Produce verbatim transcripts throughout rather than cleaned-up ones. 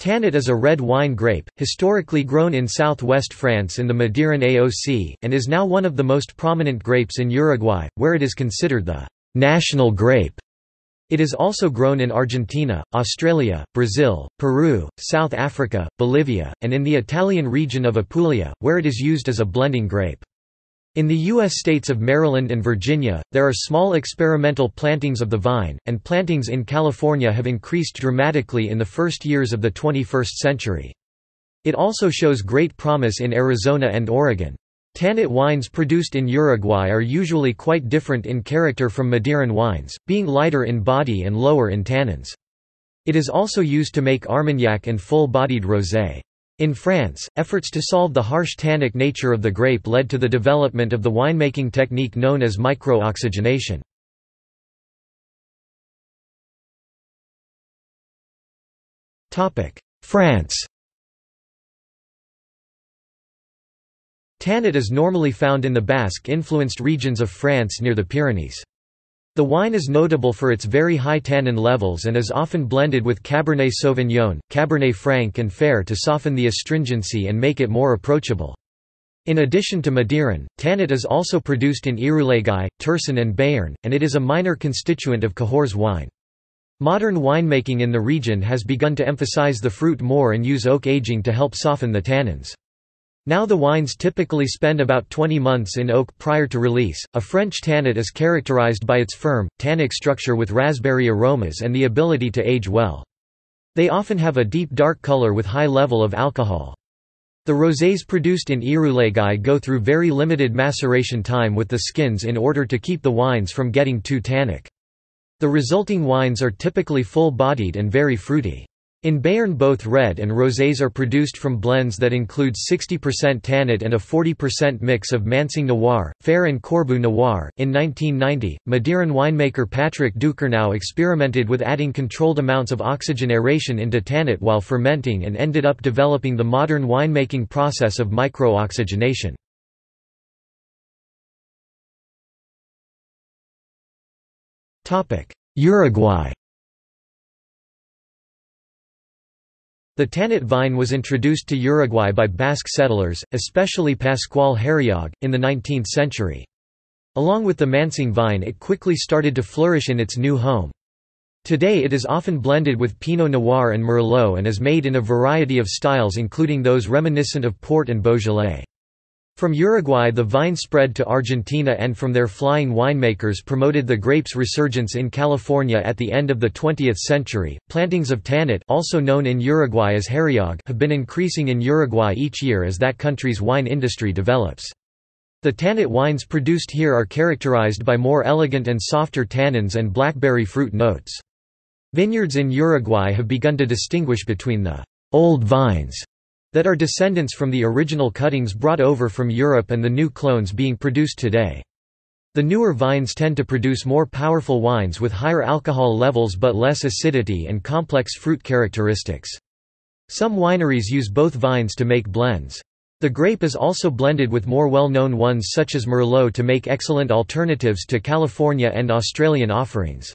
Tannat is a red wine grape, historically grown in southwest France in the Madiran A O C, and is now one of the most prominent grapes in Uruguay, where it is considered the national grape. It is also grown in Argentina, Australia, Brazil, Peru, South Africa, Bolivia, and in the Italian region of Apulia, where it is used as a blending grape. In the U S states of Maryland and Virginia, there are small experimental plantings of the vine, and plantings in California have increased dramatically in the first years of the twenty-first century. It also shows great promise in Arizona and Oregon. Tannat wines produced in Uruguay are usually quite different in character from Madiran wines, being lighter in body and lower in tannins. It is also used to make Armagnac and full-bodied rosé. In France, efforts to solve the harsh tannic nature of the grape led to the development of the winemaking technique known as micro-oxygenation. France. Tannat is normally found in the Basque-influenced regions of France near the Pyrenees. The wine is notable for its very high tannin levels and is often blended with Cabernet Sauvignon, Cabernet Franc and Fare to soften the astringency and make it more approachable. In addition to Madiran, Tannat is also produced in Irouléguy, Tursin and Bayern, and it is a minor constituent of Cahors wine. Modern winemaking in the region has begun to emphasize the fruit more and use oak aging to help soften the tannins. Now the wines typically spend about twenty months in oak prior to release. A French Tannat is characterized by its firm, tannic structure with raspberry aromas and the ability to age well. They often have a deep dark color with high level of alcohol. The rosés produced in Irouléguy go through very limited maceration time with the skins in order to keep the wines from getting too tannic. The resulting wines are typically full-bodied and very fruity. In Béarn, both red and rosés are produced from blends that include sixty percent Tannat and a forty percent mix of Mansing Noir, Fare and Corbu Noir. In nineteen ninety, Madiran winemaker Patrick Ducournau experimented with adding controlled amounts of oxygenation into Tannat while fermenting and ended up developing the modern winemaking process of micro-oxygenation. Uruguay. The Tannat vine was introduced to Uruguay by Basque settlers, especially Pascual Harriague, in the nineteenth century. Along with the Mansing vine, it quickly started to flourish in its new home. Today it is often blended with Pinot Noir and Merlot and is made in a variety of styles including those reminiscent of Port and Beaujolais. From Uruguay the vine spread to Argentina, and from there flying winemakers promoted the grape's resurgence in California at the end of the twentieth century. Plantings of Tannat, also known in Uruguay as Harriague, have been increasing in Uruguay each year as that country's wine industry develops. The Tannat wines produced here are characterized by more elegant and softer tannins and blackberry fruit notes. Vineyards in Uruguay have begun to distinguish between the old vines that are descendants from the original cuttings brought over from Europe and the new clones being produced today. The newer vines tend to produce more powerful wines with higher alcohol levels but less acidity and complex fruit characteristics. Some wineries use both vines to make blends. The grape is also blended with more well-known ones such as Merlot to make excellent alternatives to California and Australian offerings.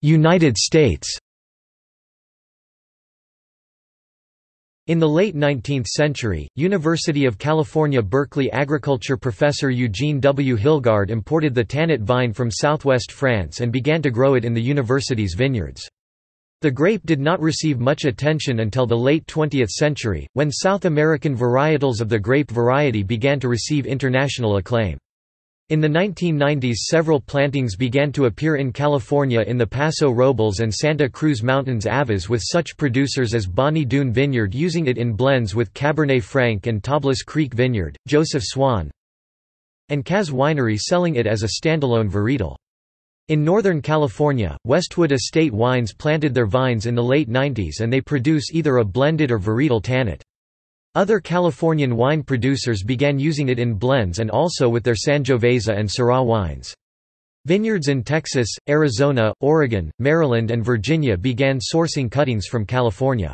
United States. In the late nineteenth century, University of California Berkeley agriculture professor Eugene W. Hilgard imported the Tannat vine from southwest France and began to grow it in the university's vineyards. The grape did not receive much attention until the late twentieth century, when South American varietals of the grape variety began to receive international acclaim. In the nineteen nineties, several plantings began to appear in California in the Paso Robles and Santa Cruz Mountains A V As, with such producers as Bonny Doon Vineyard using it in blends with Cabernet Franc and Tablas Creek Vineyard, Joseph Swan and Cahors Winery selling it as a standalone varietal. In Northern California, Westwood Estate Wines planted their vines in the late nineties and they produce either a blended or varietal Tannat. Other Californian wine producers began using it in blends and also with their Sangiovese and Syrah wines. Vineyards in Texas, Arizona, Oregon, Maryland and Virginia began sourcing cuttings from California.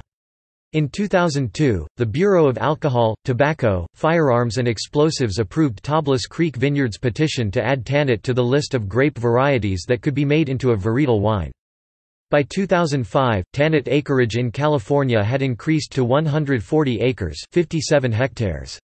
In two thousand two, the Bureau of Alcohol, Tobacco, Firearms and Explosives approved Tablas Creek Vineyard's petition to add Tannat to the list of grape varieties that could be made into a varietal wine. By two thousand five, Tannat acreage in California had increased to one hundred forty acres, fifty-seven hectares.